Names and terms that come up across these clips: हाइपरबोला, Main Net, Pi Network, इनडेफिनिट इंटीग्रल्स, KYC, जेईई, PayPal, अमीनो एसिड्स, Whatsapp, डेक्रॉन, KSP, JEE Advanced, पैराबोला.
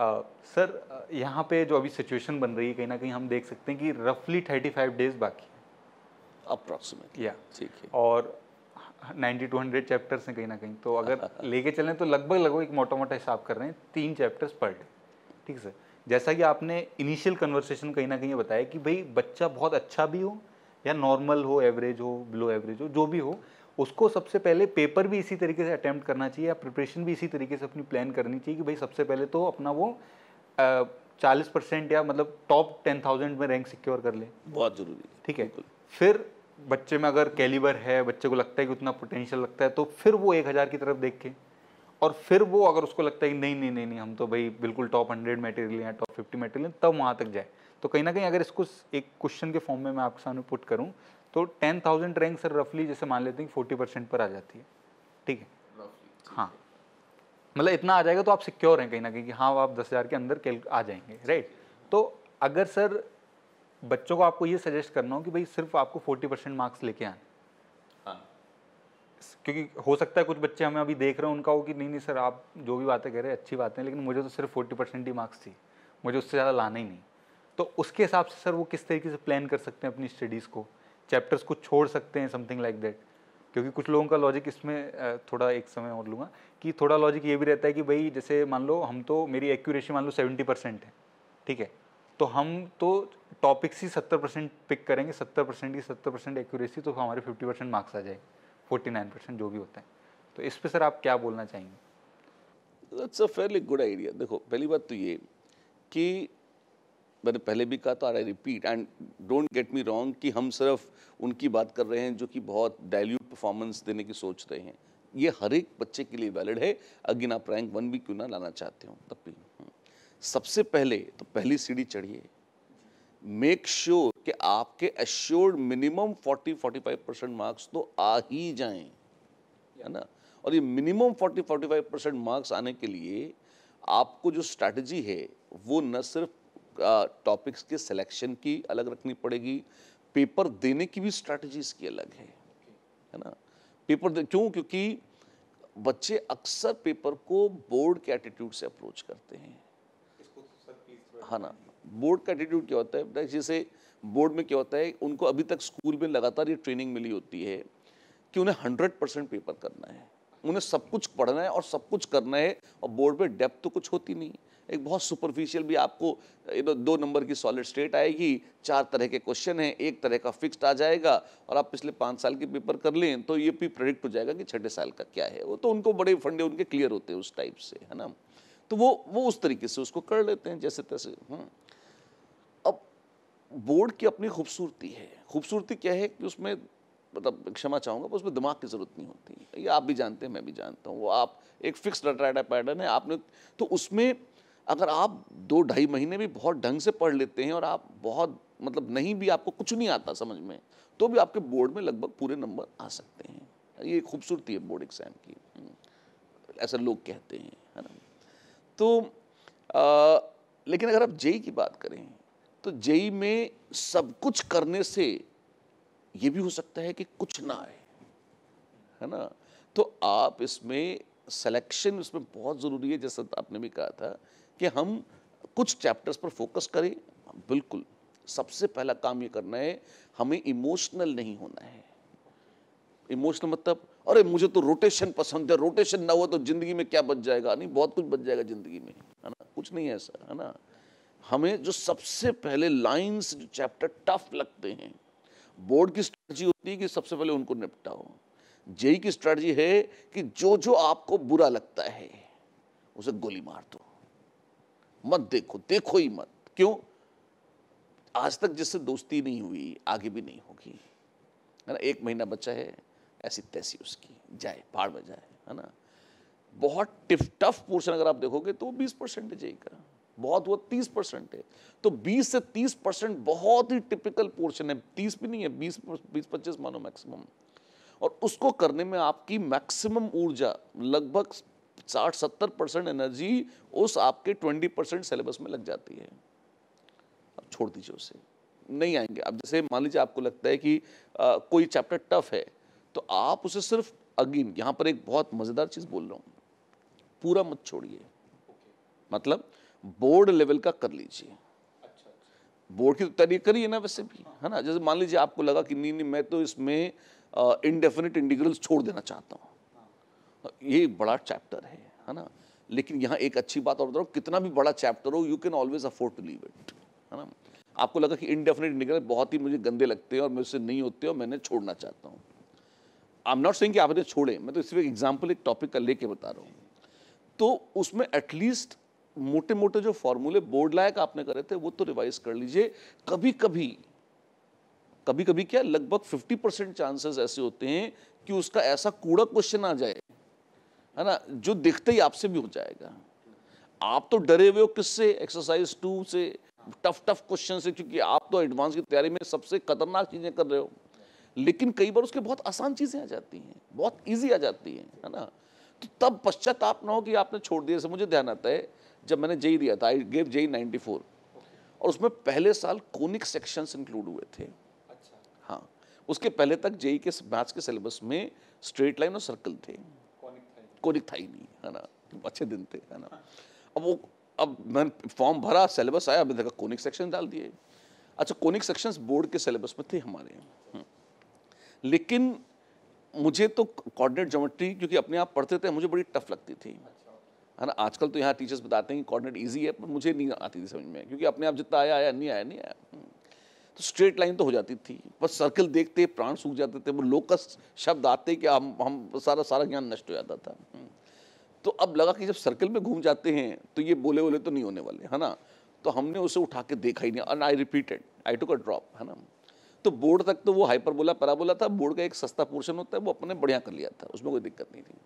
Sir यहाँ पे जो अभी सिचुएशन बन रही है कहीं ना कहीं हम देख सकते हैं कि रफली 35 डेज बाकी है अप्रॉक्सीमेटली, या ठीक है, और 90 to 100 चैप्टर्स हैं कहीं ना कहीं। तो अगर लेके चलें तो लगभग एक मोटा मोटा हिसाब कर रहे हैं 3 चैप्टर्स पर डे। ठीक है सर, जैसा कि आपने इनिशियल कन्वर्सेशन कहीं ना कहीं बताया कि भाई बच्चा बहुत अच्छा भी हो या नॉर्मल हो, एवरेज हो, बिलो एवरेज हो, जो भी हो, उसको सबसे पहले पेपर भी इसी तरीके से अटैम्प्ट करना चाहिए या प्रिपरेशन भी इसी तरीके से अपनी प्लान करनी चाहिए कि भाई सबसे पहले तो अपना वो 40% या मतलब टॉप 10,000 में रैंक सिक्योर कर ले, बहुत ज़रूरी है। ठीक है, फिर बच्चे में अगर कैलिबर है, बच्चे को लगता है कि उतना पोटेंशियल लगता है, तो फिर वो 1000 की तरफ देख के, और फिर वो अगर उसको लगता है कि नहीं नहीं नहीं नहीं हम तो भाई बिल्कुल टॉप 100 मटेरियल या टॉप 50 मटेरियल, तब वहाँ तक जाए। तो कहीं ना कहीं अगर इसको एक क्वेश्चन के फॉर्म में मैं आपके सामने पुट करूँ तो 10,000 रैंक सर रफली जैसे मान लेते हैं 40% पर आ जाती है। ठीक है, हाँ, मतलब इतना आ जाएगा तो आप सिक्योर हैं कहीं ना कहीं कि हाँ आप 10,000 के अंदर आ जाएंगे, राइट। तो अगर सर बच्चों को आपको ये सजेस्ट करना हो कि भाई सिर्फ आपको 40% मार्क्स लेके आए, हाँ, क्योंकि हो सकता है कुछ बच्चे हमें अभी देख रहे हैं उनका हो कि नहीं नहीं सर आप जो भी बातें कह रहे हैं अच्छी बातें हैं, लेकिन मुझे तो सिर्फ 40% ही मार्क्स थी, मुझे उससे ज़्यादा लाना ही नहीं। तो उसके हिसाब से सर वो किस तरीके से प्लान कर सकते हैं अपनी स्टडीज़ को, चैप्टर्स को छोड़ सकते हैं, समथिंग लाइक दैट? क्योंकि कुछ लोगों का लॉजिक इसमें थोड़ा, एक समय और लूँगा कि थोड़ा लॉजिक ये भी रहता है कि भाई जैसे मान लो हम तो, मेरी एक्यूरेसी मान लो 70% है, ठीक है, तो हम तो टॉपिक्स ही 70% पिक करेंगे, 70% की 70% एक्यूरेसी, तो हमारे 50% मार्क्स आ जाएंगे, 49% जो भी होता है। तो इस पे सर आप क्या बोलना चाहेंगे? That's a fairly good idea. देखो पहली बात तो ये कि मैंने पहले भी कहा था, I repeat and don't get me wrong कि हम सिर्फ उनकी बात कर रहे हैं जो कि बहुत डायल्यूट परफॉर्मेंस देने की सोच रहे हैं। ये हर एक बच्चे के लिए वैलिड है, अगेन आप रैंक 1 भी क्यों ना लाना चाहते हो तब भी। सबसे पहले तो पहली सीढ़ी चढ़िए, मेक श्योर कि आपके एश्योर्ड मिनिमम 40-45% मार्क्स तो आ ही जाएं, है ना। और ये मिनिमम 40-45% मार्क्स आने के लिए आपको जो स्ट्रैटेजी है वो न सिर्फ टॉपिक्स के सिलेक्शन की अलग रखनी पड़ेगी, पेपर देने की भी स्ट्रैटेजीज की अलग है ना। पेपर क्यों? क्योंकि बच्चे अक्सर पेपर को बोर्ड के एटीट्यूड से अप्रोच करते हैं, हाँ ना। बोर्ड का एटीट्यूड क्या होता है? जैसे बोर्ड में क्या होता है, उनको अभी तक स्कूल में लगातार ये ट्रेनिंग मिली होती है कि उन्हें 100% पेपर करना है, उन्हें सब कुछ पढ़ना है और सब कुछ करना है, और बोर्ड में डेप्थ तो कुछ होती नहीं, एक बहुत सुपरफिशियल भी आपको 2 नंबर की सॉलिड स्टेट आएगी, 4 तरह के क्वेश्चन हैं, 1 तरह का फिक्स्ड आ जाएगा, और आप पिछले 5 साल के पेपर कर लें तो ये भी प्रेडिक्ट हो जाएगा कि छठे साल का क्या है। वो तो उनको बड़े फंडे उनके क्लियर होते हैं उस टाइप से, है ना। तो वो उस तरीके से उसको कर लेते हैं जैसे तैसे। अब बोर्ड की अपनी खूबसूरती है, खूबसूरती क्या है कि उसमें, मतलब क्षमा चाहूँगा पर उसमें दिमाग की ज़रूरत नहीं होती, ये आप भी जानते हैं मैं भी जानता हूँ। वो आप एक फिक्स रटा पैटर्न है, आपने तो उसमें अगर आप 2-2.5 महीने भी बहुत ढंग से पढ़ लेते हैं और आप बहुत, मतलब नहीं भी आपको कुछ नहीं आता समझ में, तो भी आपके बोर्ड में लगभग पूरे नंबर आ सकते हैं। ये खूबसूरती है बोर्ड एग्जाम की, ऐसा लोग कहते हैं, है ना। तो लेकिन अगर आप जेई की बात करें तो जेई में सब कुछ करने से ये भी हो सकता है कि कुछ ना आए, है ना। तो आप इसमें सिलेक्शन, इसमें बहुत ज़रूरी है, जैसा आपने भी कहा था कि हम कुछ चैप्टर्स पर फोकस करें। बिल्कुल, सबसे पहला काम ये करना है, हमें इमोशनल नहीं होना है। इमोशनल मतलब अरे मुझे तो रोटेशन पसंद है, रोटेशन ना हो तो जिंदगी में क्या बच जाएगा, नहीं बहुत कुछ बच जाएगा जिंदगी में, है ना। कुछ नहीं है ऐसा, है ना। हमें जो सबसे पहले लाइंस, जो चैप्टर टफ लगते हैं, बोर्ड की स्ट्रैटेजी होती है कि सबसे पहले उनको निपटाओ। जेई की स्ट्रैटेजी है कि जो जो आपको बुरा लगता है उसे गोली मार दो, मत देखो, देखो ही मत। क्यों? आज तक जिससे दोस्ती नहीं हुई आगे भी नहीं होगी, है ना। 1 महीना बचा है, ऐसी तैसी उसकी जाए, भाड़ में जाए, है ना। बहुत टफ पोर्शन अगर आप देखोगे तो 20% है जेई का, बहुत वो 30% है। तो 20 से 30% बहुत ही टिपिकल पोर्शन है, 30 भी नहीं है, 20-25 मानो मैक्सिमम। और उसको करने में आपकी मैक्सिमम ऊर्जा, लगभग 60-70% एनर्जी उस आपके 20% सिलेबस में लग जाती है। अब छोड़ दीजिए उसे, नहीं आएंगे। अब जैसे मान लीजिए आपको लगता है कि कोई चैप्टर टफ है तो आप उसे सिर्फ, अगेन यहाँ पर एक बहुत मज़ेदार चीज़ बोल रहा हूँ, पूरा मत छोड़िए। मतलब बोर्ड लेवल का कर लीजिए। बोर्ड की तो तैयारी करिए ना वैसे भी, है ना। जैसे मान लीजिए आपको लगा कि नहीं नहीं मैं तो इसमें इनडेफिनिट इंटीग्रल्स छोड़ देना चाहता हूँ, ये बड़ा चैप्टर है ना। लेकिन यहाँ एक अच्छी बात और बता रहा हूँ, कितना भी बड़ा चैप्टर हो you can always afford to leave it, है ना। आपको लगा कि इनडेफिनिट इंटीग्रल बहुत ही मुझे गंदे लगते हैं और मुझसे नहीं होते और मैंने छोड़ना चाहता हूँ। आई एम नॉट सेइंग कि आपने छोड़े, मैं तो सिर्फ एग्जाम्पल एक टॉपिक का लेके बता रहा हूँ। तो उसमें एटलीस्ट मोटे मोटे जो फॉर्मूले बोर्ड लायक आपने करे थे वो तो रिवाइज कर लीजिए। कभी कभी क्या लगभग 50% चांसेस ऐसे होते हैं कि उसका ऐसा कूड़ा क्वेश्चन आ जाए, है ना, जो दिखते ही आपसे भी हो जाएगा। आप तो डरे हुए हो किससे? एक्सरसाइज 2 से, टफ क्वेश्चन से, क्योंकि आप तो एडवांस की तैयारी में सबसे खतरनाक चीजें कर रहे हो। लेकिन कई बार उसके बहुत आसान चीजें आ जाती हैं, बहुत ईजी आ जाती हैं, है ना। तो तब पश्चाताप ना हो कि आपने छोड़ दिया। मुझे ध्यान आता है जब मैंने जेई दिया था, आई गेव जेई 94, और उसमें पहले साल कोनिक सेक्शंस इंक्लूड हुए थे। अच्छा। हाँ, उसके पहले तक जेई के मैथ्स के सिलेबस में स्ट्रेट लाइन और सर्कल थे, कोनिक था ही नहीं, है ना। अच्छे दिन थे, है ना। अब मैंने फॉर्म भरा, सिलेबस आया, मैंने देखा कोनिक सेक्शन डाल दिए। अच्छा, कोनिक सेक्शंस बोर्ड के सिलेबस में थे हमारे, लेकिन मुझे तो कोऑर्डिनेट ज्योमेट्री क्योंकि अपने आप पढ़ते थे मुझे बड़ी टफ लगती थी, है ना। आजकल तो यहाँ टीचर्स बताते हैं कि कोऑर्डिनेट ईजी है, पर मुझे नहीं आती थी समझ में, क्योंकि अपने आप जितना आया नहीं आया। तो स्ट्रेट लाइन तो हो जाती थी, पर सर्कल देखते प्राण सूख जाते थे। वो लोकस शब्द आते कि हम सारा ज्ञान नष्ट हो जाता था। तो अब लगा कि जब सर्कल में घूम जाते हैं तो ये बोले तो नहीं होने वाले, है ना। तो हमने उसे उठा के देखा ही नहीं, and I repeated, I took a drop, है ना। तो बोर्ड तक तो वो हाइपरबोला पैराबोला था, बोर्ड का एक सस्ता पोर्शन होता है, वो अपने बढ़िया कर लिया था, उसमें कोई दिक्कत नहीं थी।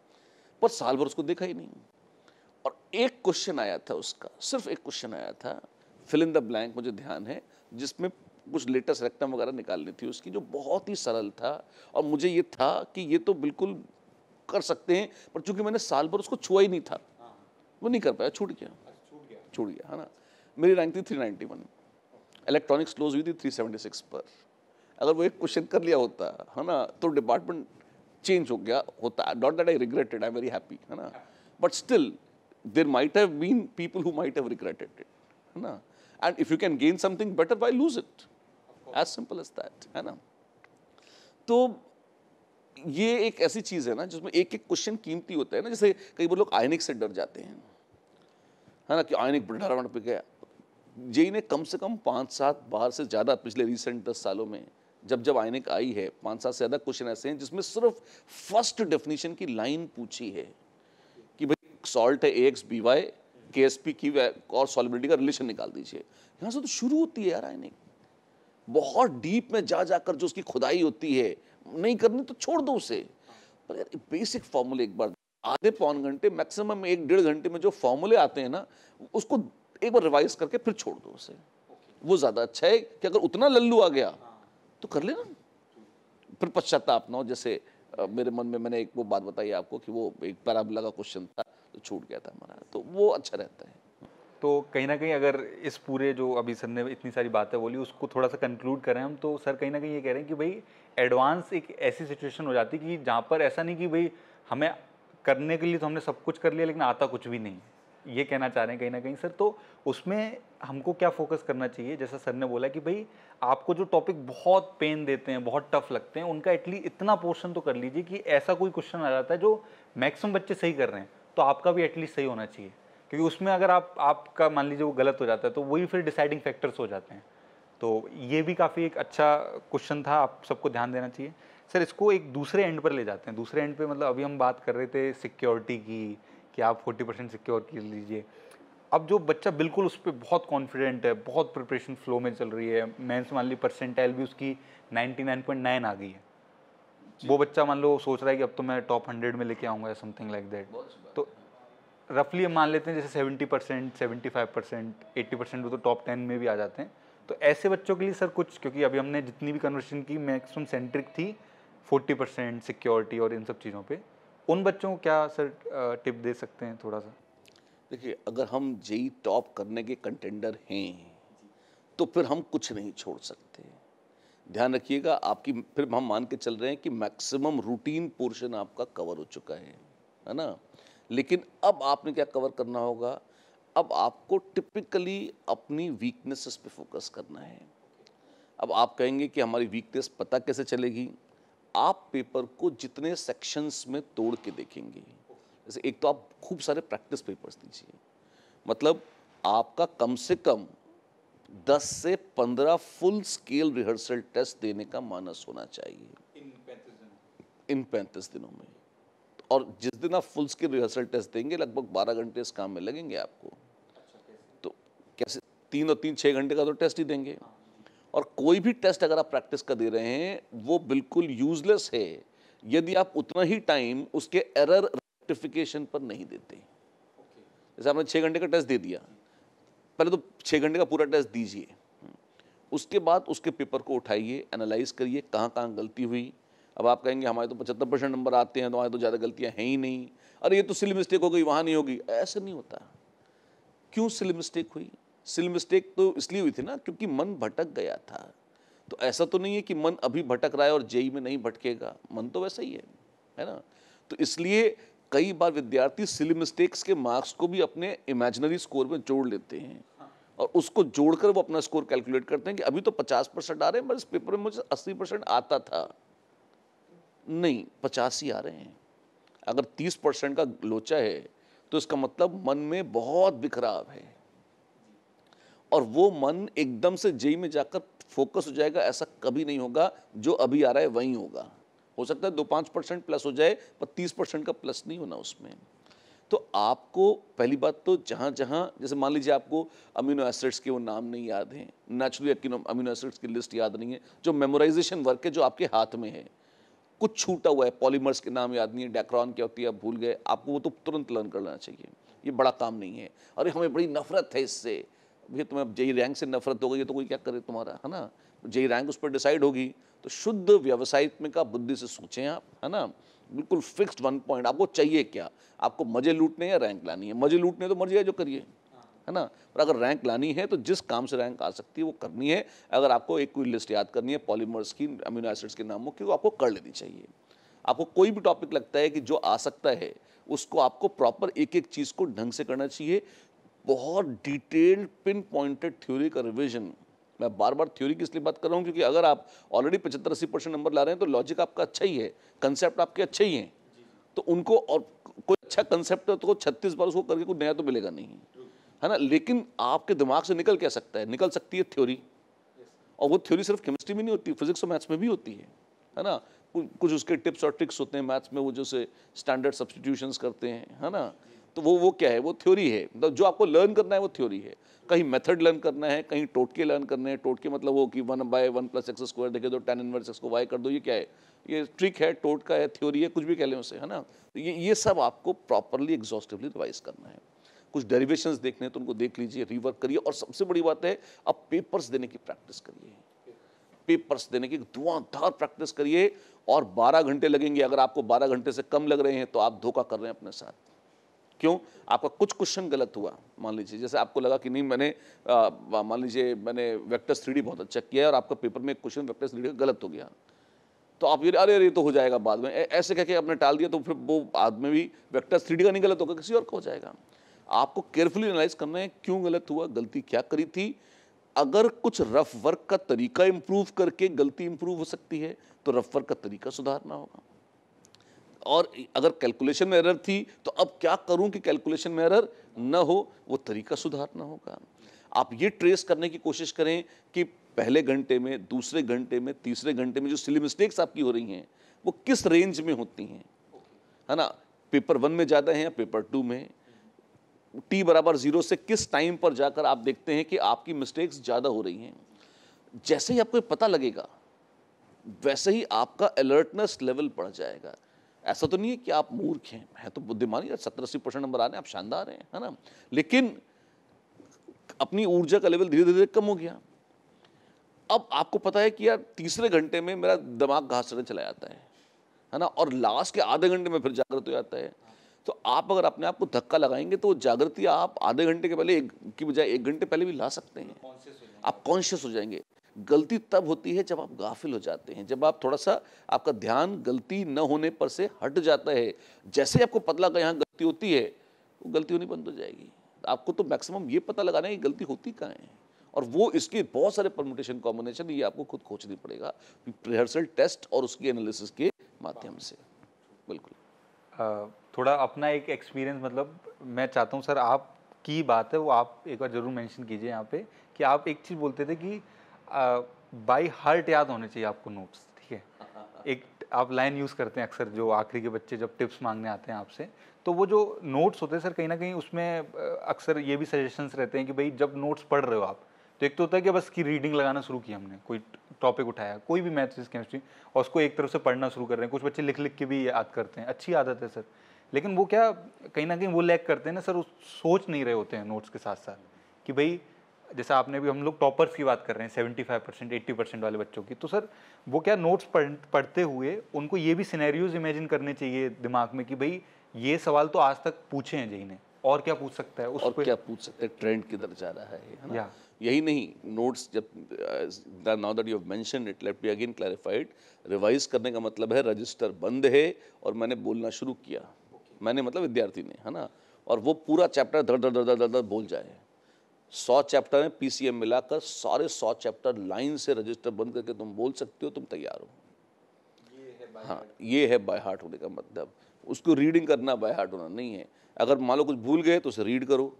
पर साल भर उसको देखा ही नहीं, और एक क्वेश्चन आया था उसका, सिर्फ एक क्वेश्चन आया था, फिल इन द ब्लैंक मुझे ध्यान है, जिसमें कुछ लेटेस्ट रेक्टम वगैरह निकालनी थी उसकी, जो बहुत ही सरल था। और मुझे ये था कि ये तो बिल्कुल कर सकते हैं, पर चूंकि मैंने साल भर उसको छुआ ही नहीं था, वो नहीं कर पाया, छूट गया, है ना। मेरी रैंक थी 391, इलेक्ट्रॉनिक्स क्लोज हुई थी 376 पर। अगर वो एक क्वेश्चन कर लिया होता, है ना, तो डिपार्टमेंट चेंज हो गया होता। Not that I regretted, I am very happy, है ना, but still there might have been people who might have regretted it, है ना। And if you can gain something better why lose it, as simple as that, है ना। तो ये एक ऐसी चीज़ है ना जिसमें एक एक क्वेश्चन कीमती होता है ना। जैसे कई बार लोग आयनिक से डर जाते हैं, है ना, कि आयनिक बढ़ा राउंड पे गया। जेई ने कम से कम 5-7 बार से ज़्यादा पिछले रिसेंट 10 सालों में जब आयनिक आई है, 5-7 से ज़्यादा क्वेश्चन ऐसे हैं जिसमें सिर्फ फर्स्ट डेफिनेशन की लाइन पूछी है कि भाई सॉल्ट है AX BY, KSP की और सॉलिबिलिटी का रिलेशन निकाल दीजिए। यहाँ से तो शुरू होती है यार आयनिक। बहुत डीप में जाकर जो उसकी खुदाई होती है, नहीं करनी तो छोड़ दो उसे, पर यार बेसिक फॉर्मूले एक बार आधे पौन घंटे, मैक्सिमम 1-1.5 घंटे में जो फॉर्मूले आते हैं ना, उसको एक बार रिवाइज करके फिर छोड़ दो उसे। वो ज़्यादा अच्छा है कि अगर उतना लल्लू आ गया तो कर लेना, फिर पश्चाताप ना हो। जैसे मेरे मन में मैंने एक वो बात बताई आपको कि वो एक पैराबोला का क्वेश्चन था तो छूट गया था हमारा, तो वो अच्छा रहता है। तो कहीं ना कहीं अगर इस पूरे जो अभी सर ने इतनी सारी बातें बोली उसको थोड़ा सा कंक्लूड करें हम, तो सर कहीं ना कहीं ये कह रहे हैं कि भाई एडवांस एक ऐसी सिचुएशन हो जाती कि जहाँ पर ऐसा नहीं कि भाई हमें करने के लिए तो हमने सब कुछ कर लिया लेकिन आता कुछ भी नहीं, ये कहना चाह रहे हैं कहीं ना कहीं सर। तो उसमें हमको क्या फोकस करना चाहिए? जैसा सर ने बोला कि भाई आपको जो टॉपिक बहुत पेन देते हैं, बहुत टफ लगते हैं, उनका एटलीस्ट इतना पोर्शन तो कर लीजिए कि ऐसा कोई क्वेश्चन आ जाता है जो मैक्सिमम बच्चे सही कर रहे हैं तो आपका भी एटलीस्ट सही होना चाहिए, क्योंकि उसमें अगर आपका मान लीजिए वो गलत हो जाता है तो वही फिर डिसाइडिंग फैक्टर्स हो जाते हैं। तो ये भी काफ़ी एक अच्छा क्वेश्चन था, आप सबको ध्यान देना चाहिए। सर इसको एक दूसरे एंड पर ले जाते हैं। दूसरे एंड पर मतलब अभी हम बात कर रहे थे सिक्योरिटी की कि आप 40% सिक्योर कर लीजिए। अब जो बच्चा बिल्कुल उस पर बहुत कॉन्फिडेंट है, बहुत प्रिपरेशन फ्लो में चल रही है, मेंस मान ली परसेंटाइल भी उसकी 99.9 आ गई है, वो बच्चा मान लो सोच रहा है कि अब तो मैं टॉप 100 में लेके आऊँगा, समथिंग लाइक दैट। तो रफली मान लेते हैं जैसे 70%, 75%, 80% वो तो टॉप 10 में भी आ जाते हैं। तो ऐसे बच्चों के लिए सर कुछ, क्योंकि अभी हमने जितनी भी कन्वर्सेशन की मैक्सिमम सेंट्रिक थी 40% सिक्योरिटी और इन सब चीज़ों पर, उन बच्चों को क्या सर टिप दे सकते हैं थोड़ा सा? देखिए, अगर हम जेई टॉप करने के कंटेंडर हैं तो फिर हम कुछ नहीं छोड़ सकते। ध्यान रखिएगा आपकी, फिर हम मान के चल रहे हैं कि मैक्सिमम रूटीन पोर्शन आपका कवर हो चुका है ना। लेकिन अब आपने क्या कवर करना होगा? अब आपको टिपिकली अपनी वीकनेसेस पे फोकस करना है। अब आप कहेंगे कि हमारी वीकनेस पता कैसे चलेगी? आप पेपर को जितने सेक्शंस में तोड़ के देखेंगे, जैसे एक तो आप खूब सारे प्रैक्टिस पेपर्स दीजिए, मतलब आपका कम से कम 10 से 15 फुल स्केल रिहर्सल टेस्ट देने का मानस होना चाहिए इन 35 दिनों में। और जिस दिन आप फुल स्केल रिहर्सल टेस्ट देंगे लगभग 12 घंटे इस काम में लगेंगे आपको। तो कैसे 3 और 3 6 घंटे का तो टेस्ट ही देंगे। और कोई भी टेस्ट अगर आप प्रैक्टिस का दे रहे हैं वो बिल्कुल यूजलेस है यदि आप उतना ही टाइम उसके एरर रेक्टिफिकेशन पर नहीं देते। जैसे आपने 6 घंटे का टेस्ट दे दिया, पहले तो 6 घंटे का पूरा टेस्ट दीजिए, उसके बाद उसके पेपर को उठाइए, एनालाइज करिए कहाँ कहाँ गलती हुई। अब आप कहेंगे हमारे तो 75% नंबर आते हैं तो हमारे तो ज़्यादा गलतियाँ हैं ही नहीं, अरे ये तो सिली मिस्टेक हो गई वहाँ नहीं होगी। ऐसा नहीं होता। क्यों सिली मिस्टेक हुई? सिली मिस्टेक तो इसलिए हुई थी ना क्योंकि मन भटक गया था। तो ऐसा तो नहीं है कि मन अभी भटक रहा है और जेई में नहीं भटकेगा, मन तो वैसा ही है ना। तो इसलिए कई बार विद्यार्थी सिली मिस्टेक्स के मार्क्स को भी अपने इमेजिनरी स्कोर में जोड़ लेते हैं और उसको जोड़कर वो अपना स्कोर कैलकुलेट करते हैं कि अभी तो 50% आ रहे हैं पर इस पेपर में मुझे 80% आता था, नहीं 50 ही आ रहे हैं। अगर 30% का लोचा है तो इसका मतलब मन में बहुत बिखराव है और वो मन एकदम से जेई में जाकर फोकस हो जाएगा ऐसा कभी नहीं होगा। जो अभी आ रहा है वही होगा, हो सकता है 2-5% प्लस हो जाए पर 30% का प्लस नहीं होना उसमें। तो आपको पहली बात तो जहाँ जहाँ, जैसे मान लीजिए आपको अमीनो एसिड्स के वो नाम नहीं याद हैं, नेचुरली अमीनो एसिड्स की लिस्ट याद नहीं है, जो मेमोराइजेशन वर्क है जो आपके हाथ में है, कुछ छूटा हुआ है, पॉलीमर्स के नाम याद नहीं है, डेक्रॉन क्या होती है आप भूल गए, आपको वो तो तुरंत लर्न कर लेना चाहिए, ये बड़ा काम नहीं है। अरे हमें बड़ी नफरत है इससे, भैया तुम्हें जेई रैंक से नफरत हो गई तो कोई क्या करे तुम्हारा, है ना। जेई रैंक उस पर डिसाइड होगी। तो शुद्ध व्यवसायिक बुद्धि से सोचें आप, है ना, बिल्कुल फिक्स्ड 1 पॉइंट। आपको चाहिए क्या? आपको मजे लूटने या रैंक लानी है? मजे लूटने तो मर्जी है जो करिए, है ना, पर अगर रैंक लानी है तो जिस काम से रैंक आ सकती है वो करनी है। अगर आपको एक कोई लिस्ट याद करनी है पॉलीमर्स की, अमीनो एसिड्स के नामों की, वो आपको कर लेनी चाहिए। आपको कोई भी टॉपिक लगता है कि जो आ सकता है उसको आपको प्रॉपर एक एक चीज़ को ढंग से करना चाहिए। बहुत डिटेल्ड पिन पॉइंटेड थ्योरी का रिविजन। मैं बार बार थ्योरी की इसलिए बात कर रहा हूँ क्योंकि अगर आप ऑलरेडी 75-80% नंबर ला रहे हैं तो लॉजिक आपका अच्छा ही है, कंसेप्ट आपके अच्छे ही हैं, तो उनको, और कोई अच्छा कंसेप्ट है तो 36 बार उसको करके कुछ नया तो मिलेगा नहीं, है ना। लेकिन आपके दिमाग से निकल क्या सकता है? निकल सकती है थ्योरी, और वो थ्योरी सिर्फ केमिस्ट्री में नहीं होती, फिजिक्स और मैथ्स में भी होती है ना। कुछ उसके टिप्स और ट्रिक्स होते हैं। मैथ्स में वो जो से स्टैंडर्ड सब्सटीट्यूशंस करते हैं, है ना, तो वो क्या है? वो थ्योरी है। मतलब जो आपको लर्न करना है वो थ्योरी है। कहीं मेथड लर्न करना है, कहीं टोटके लर्न करने हैं। टोटके मतलब वो कि 1/(1 + x²) देखे तो tan इनवर्स x को y कर दो, ये क्या है? ये ट्रिक है, टोटका है, थ्योरी है, कुछ भी कह लें उसे, है ना। ये सब आपको प्रॉपरली एग्जॉस्टिवली रिवाइज करना है। कुछ डेरिवेशंस देखने तो उनको देख लीजिए, रीवर्क करिए। और सबसे बड़ी बात है अब पेपर्स देने की प्रैक्टिस करिए, पेपर्स देने की धुआंधार प्रैक्टिस करिए। और 12 घंटे लगेंगे, अगर आपको 12 घंटे से कम लग रहे हैं तो आप धोखा कर रहे हैं अपने साथ। क्यों? आपका कुछ क्वेश्चन गलत हुआ। मान लीजिए जैसे आपको लगा कि नहीं मान लीजिए मैंने वेक्टर्स 3D बहुत अच्छा किया है और आपका पेपर में क्वेश्चन वेक्टर्स 3D गलत हो गया, तो आप ये अरे तो हो जाएगा बाद में, ऐसे कह के आपने टाल दिया, तो फिर वो बाद में भी वेक्टर्स 3D का नहीं गलत होगा, किसी और का हो जाएगा। आपको केयरफुली एनालाइज करना है क्यों गलत हुआ, गलती क्या करी थी। अगर कुछ रफ वर्क का तरीका इम्प्रूव करके गलती इम्प्रूव हो सकती है तो रफ वर्क का तरीका सुधारना होगा। और अगर कैलकुलेशन में एरर थी तो अब क्या करूं कि कैलकुलेशन में एरर ना हो, वो तरीका सुधारना होगा। आप ये ट्रेस करने की कोशिश करें कि पहले घंटे में, दूसरे घंटे में, तीसरे घंटे में जो सिली मिस्टेक्स आपकी हो रही हैं वो किस रेंज में होती हैं, है ना। पेपर 1 में ज़्यादा है या पेपर 2 में? t बराबर 0 से किस टाइम पर जाकर आप देखते हैं कि आपकी मिस्टेक्स ज़्यादा हो रही हैं। जैसे ही आपको पता लगेगा वैसे ही आपका अलर्टनेस लेवल बढ़ जाएगा। ऐसा तो नहीं है कि आप मूर्ख हैं तो बुद्धिमान है, 70-80% नंबर आ रहे हैं, आप शानदार हैं, है ना, लेकिन अपनी ऊर्जा का लेवल धीरे धीरे कम हो गया। अब आपको पता है कि यार तीसरे घंटे में मेरा दिमाग घास चढ़ने चला जाता है ना, और लास्ट के आधे घंटे में फिर जागृत हो जाता है। तो आप अगर अपने आप को धक्का लगाएंगे तो जागृति आप आधे घंटे के पहले की बजाय 1 घंटे पहले भी ला सकते हैं। आप कॉन्शियस हो जाएंगे। गलती तब होती है जब आप गाफिल हो जाते हैं, जब आप थोड़ा सा आपका ध्यान गलती न होने पर से हट जाता है। जैसे आपको पतला का यहाँ गलती होती है वो गलती होनी बंद हो जाएगी। आपको तो मैक्सिमम ये पता लगाना है कि गलती होती कहाँ है, और वो इसके बहुत सारे परम्यूटेशन कॉम्बिनेशन ये आपको खुद खोजनी पड़ेगा रिहर्सल टेस्ट और उसकी एनालिसिस के माध्यम से। बिल्कुल थोड़ा अपना एक एक्सपीरियंस मतलब मैं चाहता हूँ सर, आप की बात है वो आप एक बार जरूर मेंशन कीजिए यहाँ पे कि आप एक चीज़ बोलते थे कि बाय हार्ट याद होने चाहिए आपको नोट्स, ठीक है। एक आप लाइन यूज़ करते हैं अक्सर जो आखिरी के बच्चे जब टिप्स मांगने आते हैं आपसे, तो वो जो नोट्स होते हैं सर कहीं ना कहीं उसमें अक्सर ये भी सजेशंस रहते हैं कि भाई जब नोट्स पढ़ रहे हो आप तो एक तो होता है कि बस की रीडिंग लगाना शुरू की हमने, कोई टॉपिक उठाया कोई भी मैथ्स फिजिक्स केमिस्ट्री और उसको एक तरफ से पढ़ना शुरू कर रहे हैं, कुछ बच्चे लिख लिख के भी याद करते हैं, अच्छी आदत है सर, लेकिन वो क्या कहीं ना कहीं वो लैग करते हैं ना सर, सोच नहीं रहे होते हैं नोट्स के साथ साथ कि भाई जैसा आपने भी हम लोग टॉपर्स की बात कर रहे हैं 75% 80% वाले बच्चों की, तो सर वो क्या नोट्स पढ़ते हुए उनको ये भी सिनेरियोज इमेजिन करने चाहिए दिमाग में कि भाई ये सवाल तो आज तक पूछे हैं जेईई ने और क्या पूछ सकता है, उस और क्या पूछ सकता है, ट्रेंड किधर जा रहा है ना? यही नहीं नोट्स जब now that you have mentioned it let be again clarified, revise करने का मतलब है रजिस्टर बंद है और मैंने बोलना शुरू किया, मैंने मतलब विद्यार्थी ने, है ना, और वो पूरा चैप्टर धड़ धड़ धड़ धड़ बोल जाए। 100 चैप्टर में PCM मिलाकर सारे 100 चैप्टर लाइन से रजिस्टर बंद करके तुम बोल सकते हो, तुम तैयार हो। हाँ, ये है बाय हार्ट होने का मतलब। उसको रीडिंग करना बाय हार्ट होना नहीं है। अगर मान लो कुछ भूल गए तो उसे रीड करो,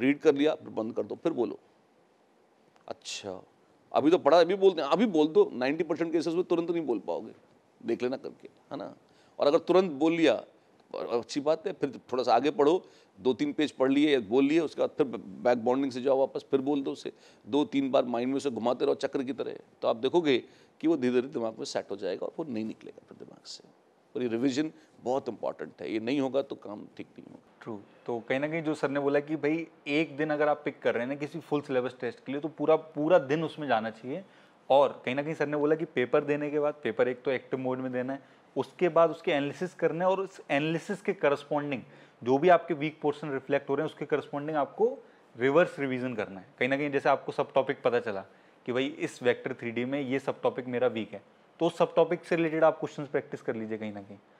रीड कर लिया बंद कर दो, फिर बोलो अच्छा अभी तो पढ़ा, अभी बोलते हैं अभी बोल दो। 90% केसेस में तुरंत नहीं बोल पाओगे, देख लेना करके, है ना। और अगर तुरंत बोल लिया अच्छी बात है, फिर थोड़ा सा आगे पढ़ो, 2-3 पेज पढ़ लिए, बोल लिए, उसके बाद फिर बैक बॉन्डिंग से जाओ वापस, फिर बोल दो उसे 2-3 बार माइंड में उसे घुमाते रहो चक्र की तरह, तो आप देखोगे कि वो धीरे धीरे दिमाग में सेट हो जाएगा और वो नहीं निकलेगा फिर दिमाग से। और ये रिविजन बहुत इंपॉर्टेंट है, ये नहीं होगा तो काम ठीक नहीं होगा। ट्रू। तो कहीं ना कहीं जो सर ने बोला कि भाई एक दिन अगर आप पिक कर रहे हैं ना किसी फुल सिलेबस टेस्ट के लिए तो पूरा दिन उसमें जाना चाहिए, और कहीं ना कहीं सर ने बोला कि पेपर देने के बाद पेपर एक तो एक्टिव मोड में देना है, उसके बाद उसके एनालिसिस करना है और उस एनालिसिस के करस्पॉन्डिंग जो भी आपके वीक पोर्शन रिफ्लेक्ट हो रहे हैं उसके करस्पॉन्डिंग आपको रिवर्स रिवीजन करना है। कहीं ना कहीं जैसे आपको सब टॉपिक पता चला कि भाई इस वेक्टर 3D में ये सब टॉपिक मेरा वीक है, तो उस सब टॉपिक से रिलेटेड आप क्वेश्चंस प्रैक्टिस कर लीजिए कहीं ना कहीं।